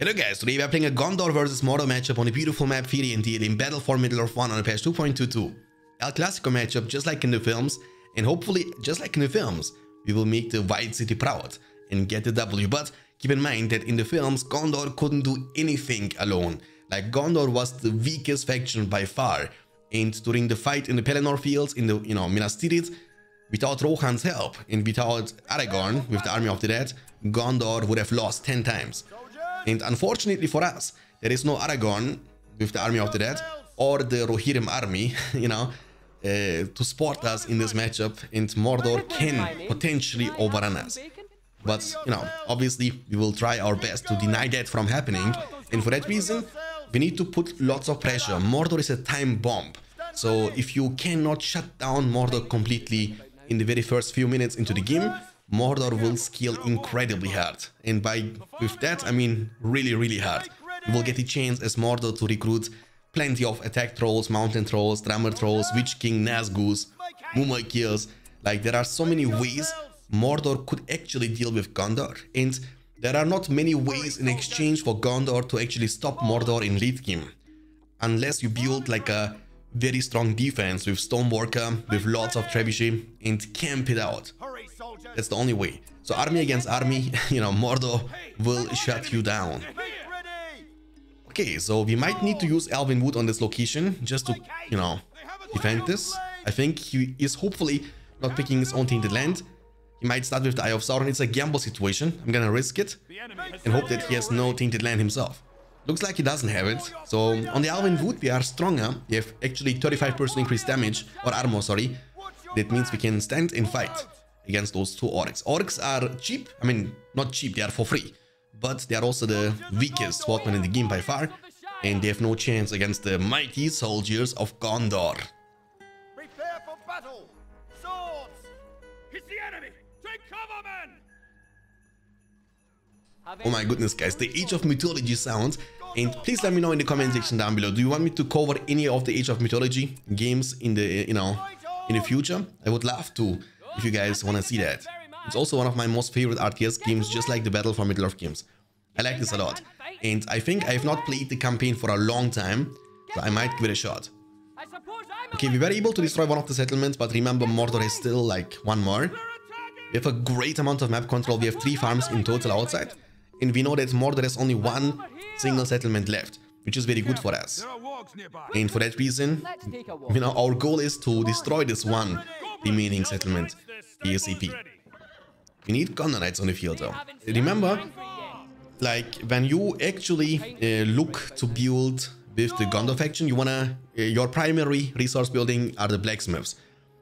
Hello guys, today we are playing a Gondor vs Mordor matchup on a beautiful map Fereydiel in Battle for Middle Earth 1 on a patch 2.22. El Clasico matchup just like in the films, and hopefully just like in the films, we will make the White City proud and get the W, but keep in mind that in the films Gondor couldn't do anything alone. Like Gondor was the weakest faction by far, and during the fight in the Pelennor fields in the Minas Tirith, without Rohan's help and without Aragorn with the army of the dead, Gondor would have lost 10 times. And unfortunately for us, there is no Aragorn with the army of the dead or the Rohirrim army, to support us in this matchup, and Mordor can potentially overrun us. But, obviously we will try our best to deny that from happening, and for that reason, we need to put lots of pressure. Mordor is a time bomb, so if you cannot shut down Mordor completely in the very first few minutes into the game, Mordor will scale incredibly hard, and with that I mean really, really hard. You will get a chance as Mordor to recruit plenty of attack trolls, mountain trolls, drummer trolls, Witch King, Nazgûls, mumakils. Like, there are so many ways Mordor could actually deal with Gondor, and there are not many ways in exchange for Gondor to actually stop Mordor in late game, unless you build like a very strong defense with Stoneworker, with lots of trebuchet, and camp it out. That's the only way. So army against army, Mordor will shut you down. Okay, so we might need to use Elven Wood on this location just to, defend this. I think he is hopefully not picking his own tainted land. He might start with the Eye of Sauron. It's a gamble situation. I'm gonna risk it and hope that he has no tainted land himself. Looks like he doesn't have it. So on the Elven Wood, we are stronger. We have actually 35% increased damage, or armor, sorry. That means we can stand and fight against those two orcs. Orcs are cheap. I mean, not cheap, they are for free. But they are also the weakest swordmen in the game by far. And they have no chance against the mighty soldiers of Gondor. Prepare for battle! Swords! It's the enemy! Take cover, man! Oh my goodness, guys. The Age of Mythology sounds. And please let me know in the comment section down below. Do you want me to cover any of the Age of Mythology games in the, in the future? I would love to. If you guys want to see that. It's also one of my most favorite RTS games, just like the Battle for Middle Earth games. I like this a lot. And I think I have not played the campaign for a long time, so I might give it a shot. Okay, we were able to destroy one of the settlements, but remember Mordor is still like one more. We have a great amount of map control. We have 3 farms in total outside. And we know that Mordor has only one single settlement left, which is very good for us. And for that reason, our goal is to destroy this one remaining settlement ASAP. We need Gondorites on the field though. Remember, like, when you actually look to build with the Gondor faction, you wanna your primary resource building are the blacksmiths.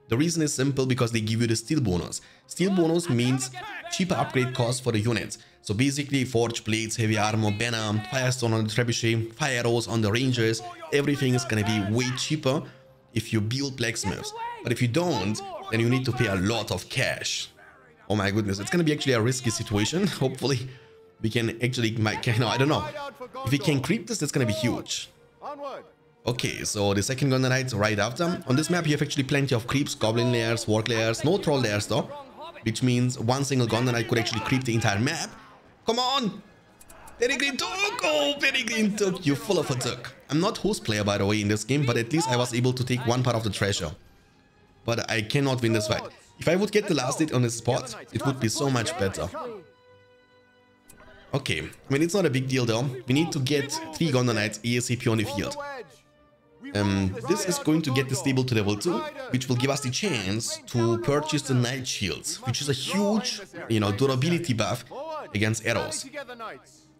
The reason is simple, because they give you the steel bonus. Steel bonus means cheaper upgrade costs for the units. So basically forge plates, heavy armor, banner, firestone on the trebuchet, fire arrows on the rangers, everything is gonna be way cheaper if you build blacksmiths. But if you don't, then you need to pay a lot of cash. Oh my goodness, it's gonna be actually a risky situation. Hopefully we can actually I don't know, if we can creep this, that's gonna be huge. Okay, so the second Gondorites right after. On this map you have actually plenty of creeps, goblin lairs, warg lairs, no troll lairs though, which means one single Gondorite could actually creep the entire map. Come on! Peregrine Took! Oh, Peregrine Took, you full of a took. I'm not host player, by the way, in this game, but at least I was able to take one part of the treasure. But I cannot win this fight. If I would get the last hit on this spot, it would be so much better. Okay, I mean, it's not a big deal though. We need to get 3 Gondorites ASAP on the field. This is going to get the stable to level 2, which will give us the chance to purchase the Night Shields, which is a huge, durability buff against arrows.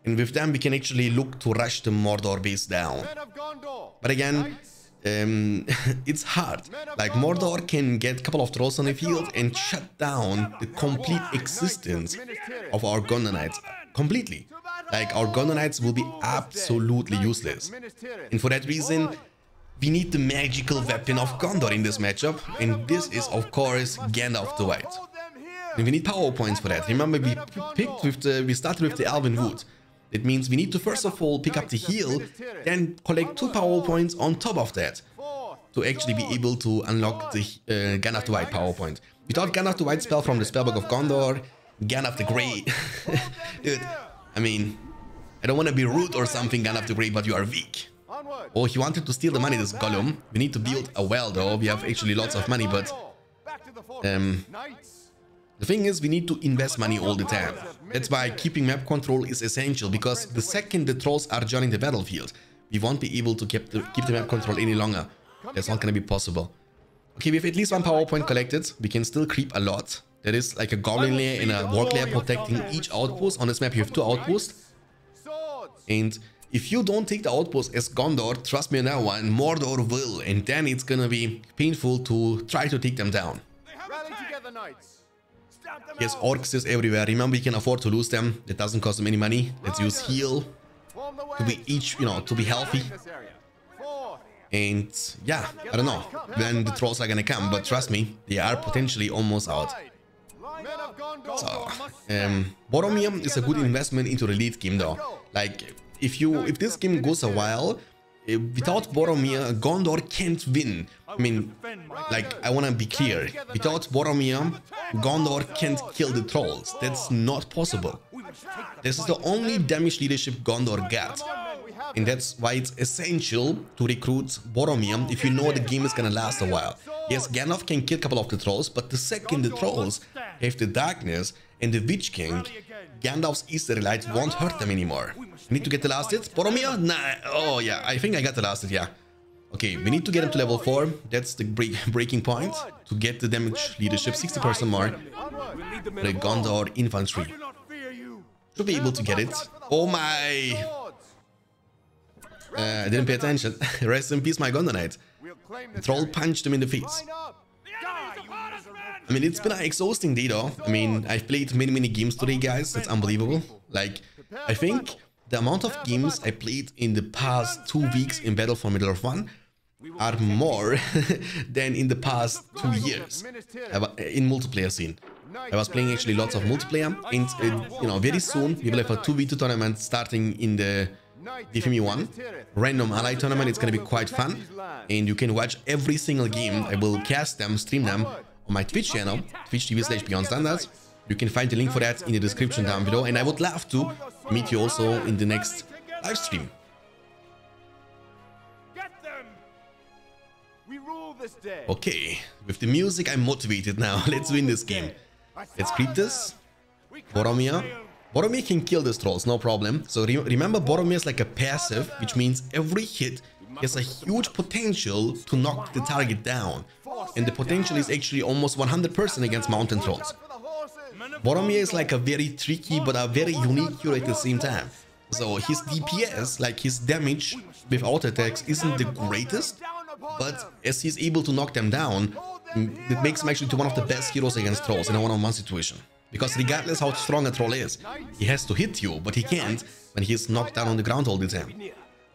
And with them, we can actually look to rush the Mordor base down. But again, it's hard. Like, Mordor can get a couple of trolls on the field and shut down the complete existence of our Gondorites. Completely. Like, our Gondorites will be absolutely useless. And for that reason, we need the magical weapon of Gondor in this matchup. And this is, of course, Gandalf the White. And we need power points for that. Remember, we started with the Elven Wood. It means we need to first of all pick up the heal, then collect 2 power points on top of that to actually be able to unlock the Gandalf the White power point. Without Gandalf the White spell from the spellbook of Gondor, Gandalf the Grey. Dude, I mean, I I don't want to be rude or something, Gandalf the Great, but you are weak. Oh, he wanted to steal the money, this Gollum. We need to build a well, though. We have actually lots of money, but... the thing is, we need to invest money all the time. That's why keeping map control is essential, because the second the trolls are joining the battlefield, we won't be able to keep the map control any longer. That's not going to be possible. Okay, we have at least one power point collected. We can still creep a lot. That is like a goblin lair and a warg lair protecting each outpost. On this map, you have two outposts. And if you don't take the outpost as Gondor, trust me on that one, Mordor will. And then it's going to be painful to try to take them down. Yes, orcs is everywhere. Remember, you can afford to lose them. It doesn't cost them any money. Let's use heal to be healthy. And yeah, I don't know when the trolls are gonna come, but trust me, they are potentially almost out. So, Boromir is a good investment into the late game, though. Like, if this game goes a while, without Boromir, Gondor can't win. I mean, like, I want to be clear. Without Boromir, Gondor can't kill the trolls. That's not possible. This is the only damage leadership Gondor got. And that's why it's essential to recruit Boromir if you know the game is going to last a while. Yes, Gandalf can kill a couple of the trolls, but the second the trolls have the darkness and the Witch King, Gandalf's Easter light won't hurt them anymore. We need to get the last hit. Boromir? Nah. Oh, yeah. I think I got the last hit, yeah. Okay, we need to get him to level 4. That's the breaking point to get the damage leadership 60% more. The Gondor Infantry. Should be able to get it. Oh, my... I didn't pay attention. Rest in peace, my Gondor Knight. The troll punched him in the face. I mean, it's been an exhausting day, though. I mean, I've played many games today, guys. That's unbelievable. Like, I think the amount of games I played in the past 2 weeks in Battle for Middle Earth 1 are more than in the past 2 years in multiplayer scene. I was playing actually lots of multiplayer, and you know, very soon we will have a 2v2 tournament starting in the DFME 1 random ally tournament. It's gonna be quite fun, and you can watch every single game. I will cast them, stream them on my Twitch channel, twitch.tv/BeyondStandards. You can find the link for that in the description down below, and I would love to meet you also in the next live stream. Okay, with the music I'm motivated now. Let's win this game. Let's creep this. Boromir can kill these trolls, no problem. So remember, Boromir is like a passive, which means every hit has a huge potential to knock the target down. And the potential is actually almost 100% against mountain trolls. Boromir is like a very tricky but a very unique hero at the same time. So his DPS, like his damage without attacks, isn't the greatest. But as he's able to knock them down, it makes him actually one of the best heroes against trolls in a one-on-one situation. Because regardless how strong a troll is, he has to hit you, but he can't when he's knocked down on the ground all the time.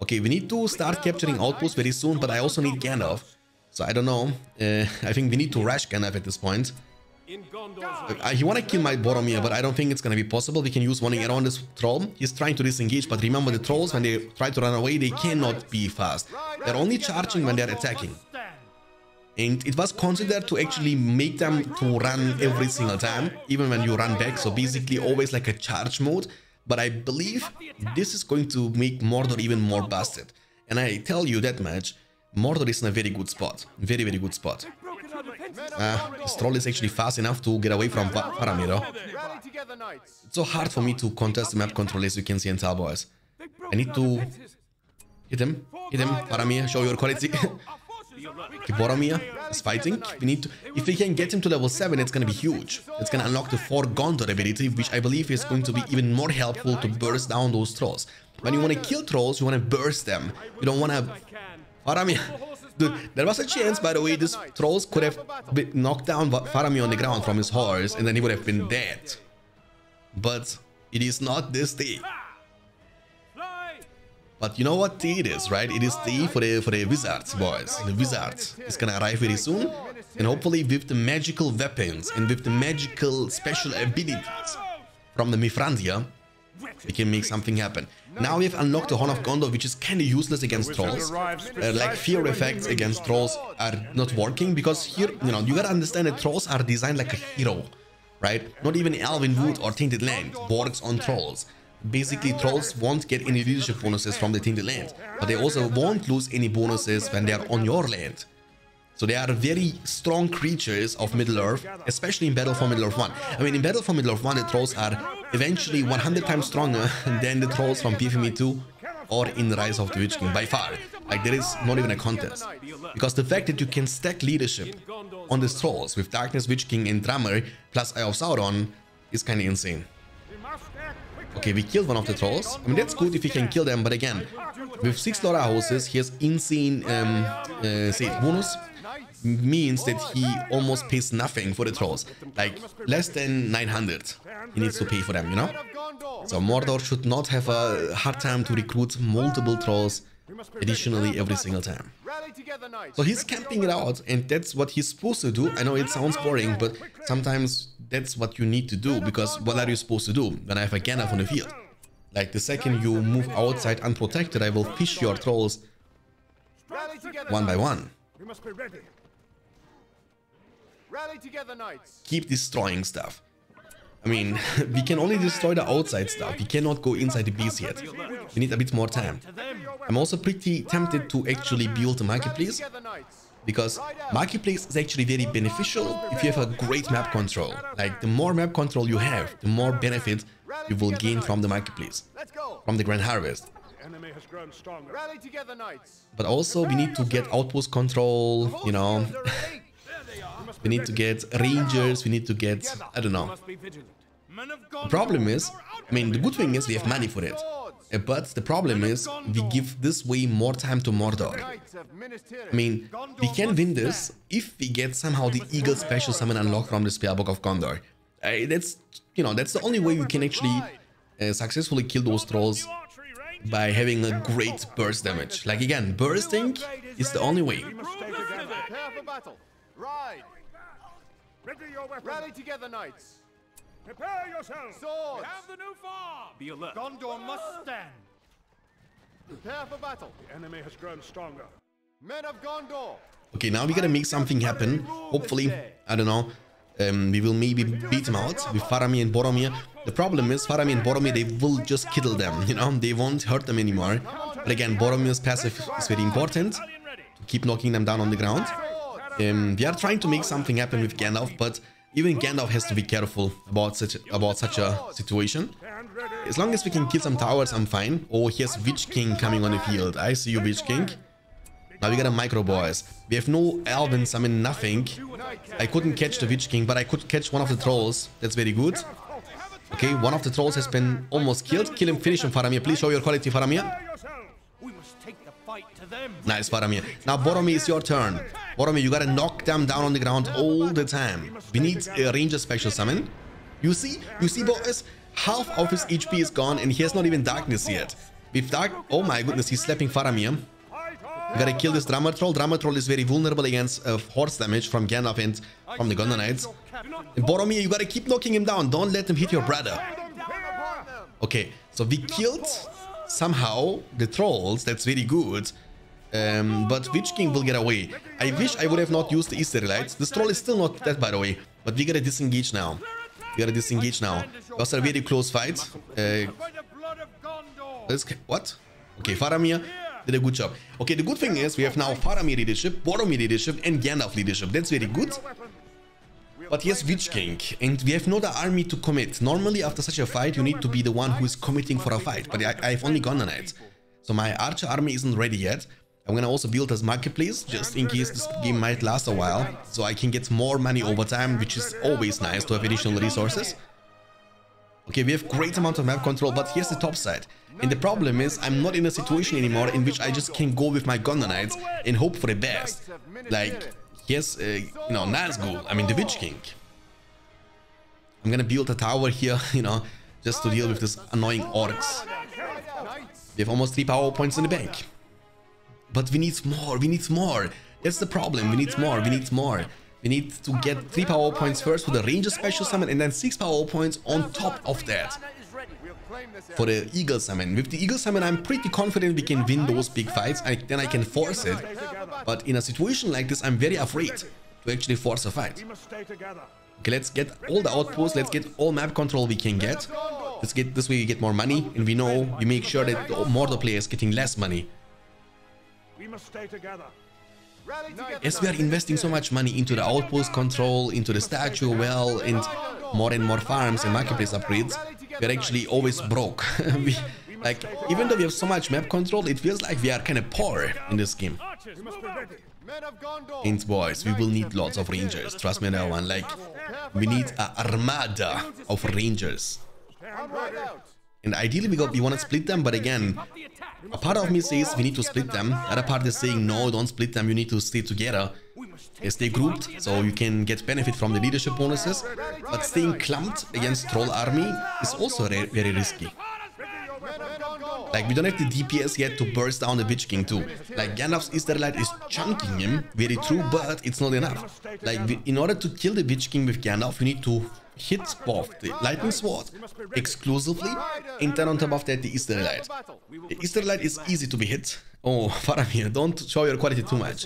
Okay, we need to start capturing outposts very soon, but I also need Gandalf. So I don't know, I think we need to rush Gandalf at this point. He want to kill my Boromir, but I don't think it's going to be possible. We can use one arrow on this troll. He's trying to disengage, but remember, the trolls, when they try to run away, they cannot be fast. They're only charging when they're attacking. And it was considered to actually make them to run every single time, even when you run back. So basically always like a charge mode. But I believe this is going to make Mordor even more busted. And I tell you that much, Mordor is in a very good spot. Very, very good spot. This troll is actually fast enough to get away from Faramir. It's so hard for me to contest the map control, as you can see in Tal Boys. I need to hit him, Faramir, show your quality. Okay, Boromir is fighting. We need to, if we can get him to level 7, it's gonna be huge. It's gonna unlock the 4 Gondor ability, which I believe is going to be even more helpful to burst down those trolls. When you want to kill trolls, you want to burst them. You don't want to... Faramir... Dude, there was a chance, by the way, these trolls could have knocked down Faramir on the ground from his horse, and then he would have been dead. But it is not this day. But you know what day it is, right? It is day for the wizards, boys. The wizards is gonna arrive very soon, and hopefully with the magical weapons and with the magical special abilities from the Mithrandia, we can make something happen. Now we have unlocked the Horn of Gondor, which is kind of useless against trolls. Like fear effects against trolls are not working, because here, you know, you gotta understand that trolls are designed like a hero, right? Not even Elven Wood or Tainted Land works on trolls. Basically, trolls won't get any leadership bonuses from the thing they land, but they also won't lose any bonuses when they are on your land. So they are very strong creatures of Middle Earth, especially in Battle for Middle Earth 1. I mean, in Battle for Middle Earth 1, the trolls are eventually 100 times stronger than the trolls from PFME 2 or in Rise of the Witch King, by far. Like, there is not even a contest. Because the fact that you can stack leadership on the trolls with Darkness, Witch King and Drummer, plus Eye of Sauron, is kind of insane. Okay, we killed one of the trolls. I mean, that's good if you can kill them, but again, with 6 Laura houses, he has insane save bonus. Means that he almost pays nothing for the trolls. Like, less than 900 he needs to pay for them, you know? So Mordor should not have a hard time to recruit multiple trolls additionally every single time. So he's camping it out, and that's what he's supposed to do. I know it sounds boring, but sometimes that's what you need to do, because what are you supposed to do when I have a Gandalf on the field? Like, the second you move outside unprotected, I will fish your trolls one by one. We must be ready. Rally together, knights. Keep destroying stuff. I mean, we can only destroy the outside stuff. We cannot go inside the base yet. We need a bit more time. I'm also pretty tempted to actually build the marketplace, because marketplace is actually very beneficial if you have a great map control. Like, the more map control you have, the more benefit you will gain from the marketplace, from the Grand Harvest. Enemy has grown stronger. Rally together, knights. But also we need to get outpost control, you know. We need to get rangers, we need to get, I don't know. The problem is, I mean, the good thing is we have money for it. But the problem is we give this way more time to Mordor. I mean, we can win this if we get somehow the Eagle Special Summon unlocked from the Spellbook of Gondor. That's, you know, that's the only way we can actually successfully kill those trolls. By having a great burst damage. Like, again, bursting is the only way. Rally together, knights. Prepare yourselves. Swords. Have the new farm. Be alert. Gondor must stand. Prepare for battle. The enemy has grown stronger. Men of Gondor. Okay, now we gotta make something happen. Hopefully, I don't know. We will maybe beat them out with Faramir and Boromir. The problem is Faramir and Boromir, they will just kill them, you know, they won't hurt them anymore. But again, Boromir's passive is very important, to keep knocking them down on the ground. We are trying to make something happen with Gandalf, but even Gandalf has to be careful about such a situation. As long as we can kill some towers, I'm fine. Oh, here's Witch King coming on the field. I see you, Witch King. Now we got a micro boys. We have no elvins, I mean nothing. I couldn't catch the Witch King, but I could catch one of the trolls. That's very good. Okay, one of the trolls has been almost killed. Kill him, finish him, Faramir. Please show your quality, Faramir. Nice, Faramir. Now, Boromir, it's your turn. Boromir, you gotta knock them down on the ground all the time. We need a Ranger Special Summon. You see, boys? Half of his HP is gone, and he has not even Darkness yet. With Dark... Oh my goodness, he's slapping Faramir. We gotta kill this Drummer Troll. Drummer Troll is very vulnerable against horse damage from Gandalf and from the Gondor Knights. And Boromir, you gotta keep knocking him down. Don't let him hit your brother. Okay, so we killed somehow the trolls. That's very good. But Witch King will get away. I wish I would have not used the Israelites. This troll is still not dead, by the way. But we gotta disengage now. It was a very close fight. What? Okay, Faramir did a good job. Okay, the good thing is we have now Faramir leadership, Boromir leadership, and Gandalf leadership. That's very good. But yes, Witch King, and we have not the army to commit. Normally, after such a fight, you need to be the one who is committing for a fight. But I've only Gondor Knights, so my archer army isn't ready yet. I'm gonna also build this marketplace just in case this game might last a while, so I can get more money over time, which is always nice to have additional resources. Okay, we have great amount of map control, but here's the top side. And the problem is, I'm not in a situation anymore in which I just can go with my Gondor Knights and hope for the best. Like, yes, you know, Nazgûl, I mean the Witch King. I'm gonna build a tower here, you know, just to deal with this annoying orcs. We have almost 3 power points in the bank. But we need more, That's the problem, we need more. We need to get 3 power points first for the Ranger Special Summon and then 6 power points on top of that for the Eagle Summon. With the Eagle Summon, I'm pretty confident we can win those big fights. Then I can force it. But in a situation like this, I'm very afraid to actually force a fight. Okay, let's get all the outposts. Let's get all map control we can get. This way you get more money, and we know you make sure that Mordor players getting less money. We must stay together. As we are investing so much money into the outpost control, into the statue well, and more farms and marketplace upgrades, we're actually always broke. Like, even though we have so much map control, it feels like we are kind of poor in this game. And boys, we will need lots of rangers, trust me on that one. Like, we need an armada of rangers. And ideally we want to split them, but again, a part of me says we need to split them, the other part is saying no, don't split them, you need to stay together. Stay grouped, so you can get benefit from the leadership bonuses, but staying clumped against troll army is also very risky. Like, we don't have the DPS yet to burst down the Witch King too. Like, Gandalf's Easterlight is chunking him, very true, but it's not enough. Like, in order to kill the Witch King with Gandalf, you need to hit both the Lightning Sword exclusively, and then on top of that the Easterlight. The Easterlight is easy to be hit. Oh, Faramir, don't show your quality too much.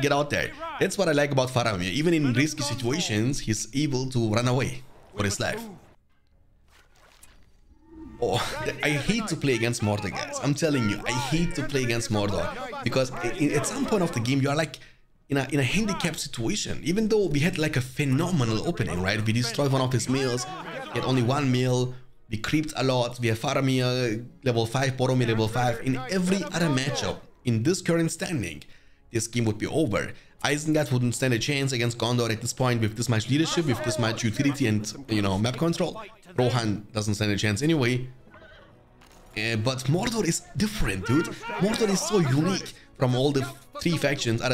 Get out there. That's what I like about Faramir. Even in risky situations, he's able to run away for his life. Oh, I hate to play against Mordor, guys. I'm telling you, I hate to play against Mordor. Because at some point of the game, you are like in a handicapped situation. Even though we had like a phenomenal opening, right? We destroyed one of his mills, we had only one mill, we creeped a lot, we have Faramir level 5, Boromir level 5. In every other matchup, in this current standing, this game would be over. Isengard wouldn't stand a chance against Gondor at this point with this much leadership, with this much utility and, you know, map control. Rohan doesn't stand a chance anyway. But Mordor is different, dude. Mordor is so unique from all the other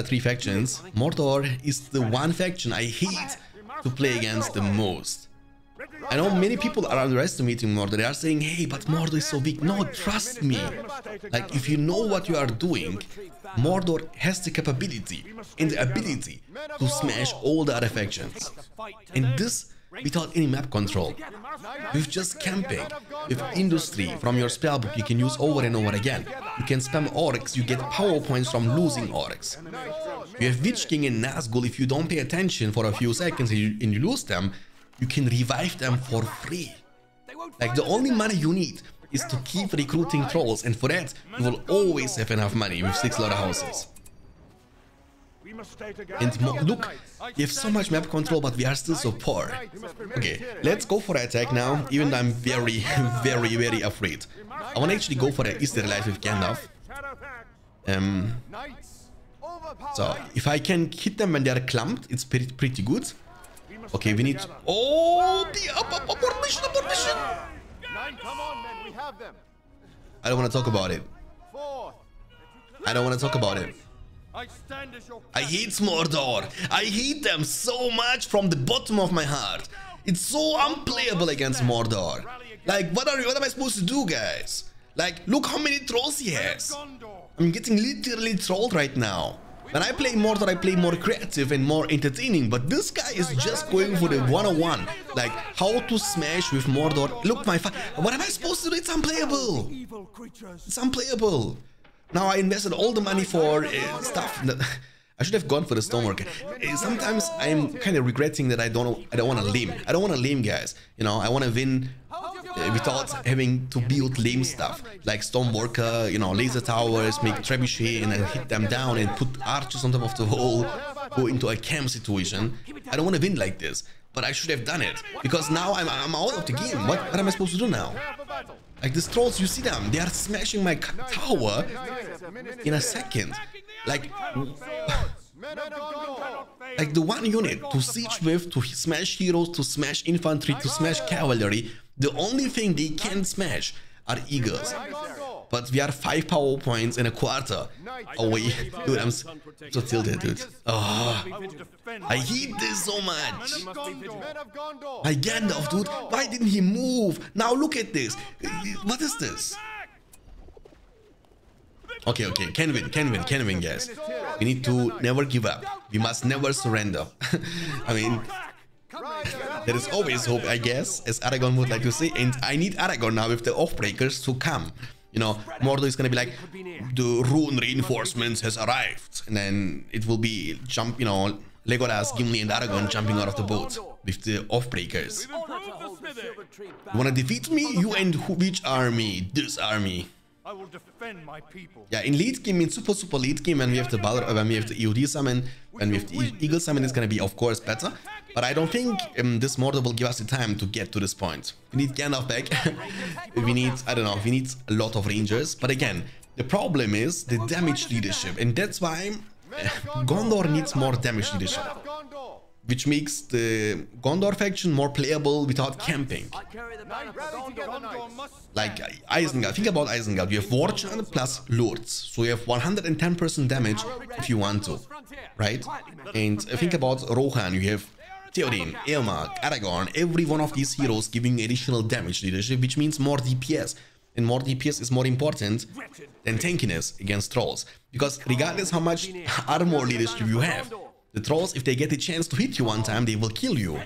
three factions. Mordor is the one faction I hate to play against the most. I know many people are underestimating Mordor. They are saying, hey, but Mordor is so weak. No, trust me. Like, if you know what you are doing, Mordor has the capability and the ability to smash all the other factions. And this without any map control. With just camping, with industry from your spellbook you can use over and over again. You can spam orcs, you get power points from losing orcs. You have Witch King and Nazgûl. If you don't pay attention for a few seconds and you lose them, you can revive them for free. Like, the only money you need is to keep recruiting trolls, and for that you will always have enough money with 6 lot of houses. And look, we have so much map control, but we are still so poor. Okay, let's go for an attack now, even though I'm very, very afraid. I want to actually go for an Easterlight with Gandalf. So, if I can hit them when they are clumped, it's pretty good. Okay, we need... Oh, the abortion! I don't want to talk about it. I hate Mordor. I hate them so much from the bottom of my heart. It's so unplayable against Mordor. Like, what am I supposed to do, guys? Like, look how many trolls he has. I'm getting literally trolled right now. When I play Mordor, I play more creative and more entertaining, but this guy is just going for the 101. Like, how to smash with Mordor. Look, what am I supposed to do? It's unplayable. It's unplayable. Now I invested all the money for stuff. I should have gone for the Stormwalker. Sometimes I'm kind of regretting that I don't want to lame. I don't want to lame, guys. You know, I want to win without having to build lame stuff like Stormwalker. You know, laser towers, make trebuchet, and then hit them down and put archers on top of the wall. Go into a camp situation. I don't want to win like this. But I should have done it, because now I'm out of the game. What am I supposed to do now? Like, these trolls, you see them, they are smashing my tower in a second. Like the one unit to siege with, to smash heroes, to smash infantry, to smash cavalry, the only thing they can smash are eagles. But we are 5 power points and a quarter away. Dude, I'm so tilted, dude. Oh, I hate this so much. My Gandalf, dude. Why didn't he move? Now look at this. What is this? Okay, okay. Can win, guys. We need to never give up. We must never surrender. I mean... there is always hope, I guess, as Aragorn would like to say. And I need Aragorn now with the Offbreakers to come. You know, Mordor is going to be like, the rune reinforcements has arrived. And then it will be, you know, Legolas, Gimli and Aragorn jumping out of the boat with the Offbreakers. Wanna defeat me? You and which army? This army. I will defend my people. Yeah, in late game, in super late game, when we have the Balrog, when we have the EOD summon, when we have the Eagle summon, it's gonna be of course better. But I don't think this Mordor will give us the time to get to this point. We need Gandalf back. We need, I don't know, we need a lot of Rangers. But again, the problem is the damage leadership, and that's why Gondor needs more damage leadership, which makes the Gondor faction more playable without camping. Like Isengard, think about Isengard, you have Warchan plus Lurtz, so you have 110% damage if you want to, right? And think about Rohan, you have Theoden, Eomark, Aragorn, every one of these heroes giving additional damage leadership, which means more DPS. And more DPS is more important than tankiness against trolls, because regardless how much armor leadership you have, the trolls, if they get a chance to hit you one time, they will kill you.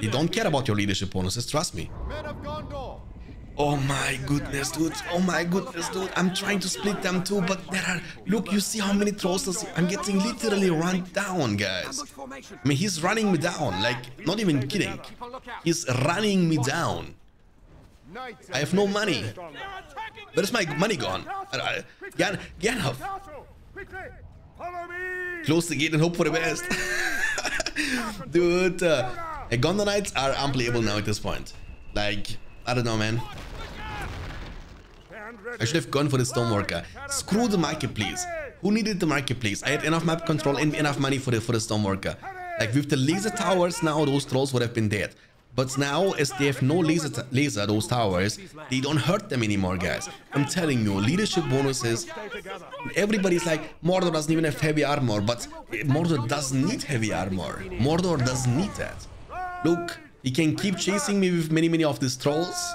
They don't care about your leadership bonuses, trust me. Oh my goodness, dude. Oh my goodness, dude. I'm trying to split them too, but there are... Look, you see how many trolls I'm getting literally run down, guys. I mean, he's running me down, like, not even kidding. He's running me down. I have no money. Where's my money gone? Gandalf. Close the gate and hope for the best. Dude, Gondor Knights are unplayable now at this point. Like, I don't know, man. I should have gone for the Stoneworker. Screw the marketplace. Who needed the marketplace? I had enough map control and enough money for the Stoneworker. Like, with the laser towers now, those trolls would have been dead. But now, as they have no laser those towers, they don't hurt them anymore, guys. I'm telling you, leadership bonuses. Everybody's like, Mordor doesn't even have heavy armor, but Mordor doesn't need heavy armor. Mordor doesn't need that. Look, he can keep chasing me with many of these trolls,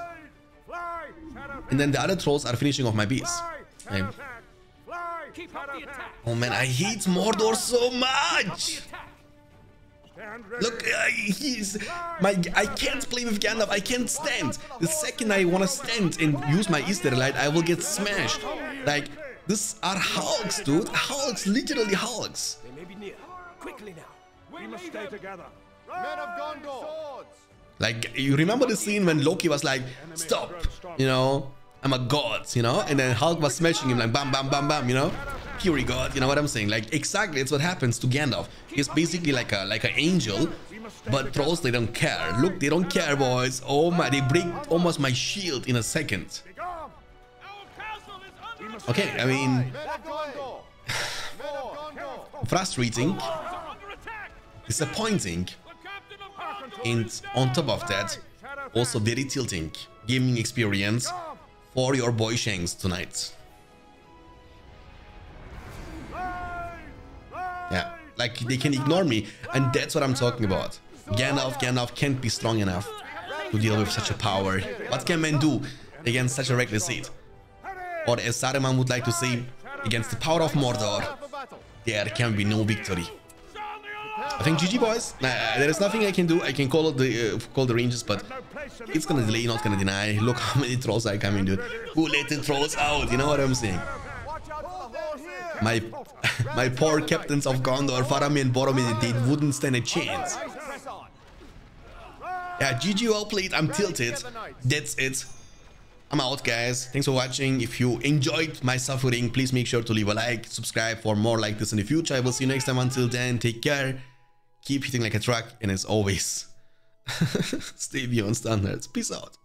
and then the other trolls are finishing off my beast. Oh man, I hate Mordor so much. Look, I can't play with Gandalf, I can't stand. The second I want to stand and use my Easter light, I will get smashed. Like, these are hulks, dude. Hulks, literally hulks. Like, you remember the scene when Loki was like, stop, you know, I'm a god, you know, and then Hulk was smashing him like bam, bam, bam, bam, you know. Fury God, you know what I'm saying? Like, exactly, it's what happens to Gandalf. He's basically like an angel, but trolls, they don't care. Look, they don't care, boys. Oh my, they break almost my shield in a second. Okay, I mean, frustrating, disappointing, and on top of that, also very tilting gaming experience for your boy Shanks tonight. Yeah, like, they can ignore me, and that's what I'm talking about. Gandalf can't be strong enough to deal with such a power. What can man do against such a reckless seed? Or as Saruman would like to say, against the power of Mordor, there can be no victory. I think GG, boys. There is nothing I can do. I can call the Rangers, but it's gonna delay, not gonna deny. Look how many trolls are coming, dude. Who let the trolls out? You know what I'm saying? My poor captains of Gondor, Faramir and Boromir, they wouldn't stand a chance. Yeah, GG, well played. I'm tilted. That's it. I'm out, guys. Thanks for watching. If you enjoyed my suffering, please make sure to leave a like, subscribe for more like this in the future. I will see you next time. Until then, take care. Keep hitting like a truck, and as always, stay beyond standards. Peace out.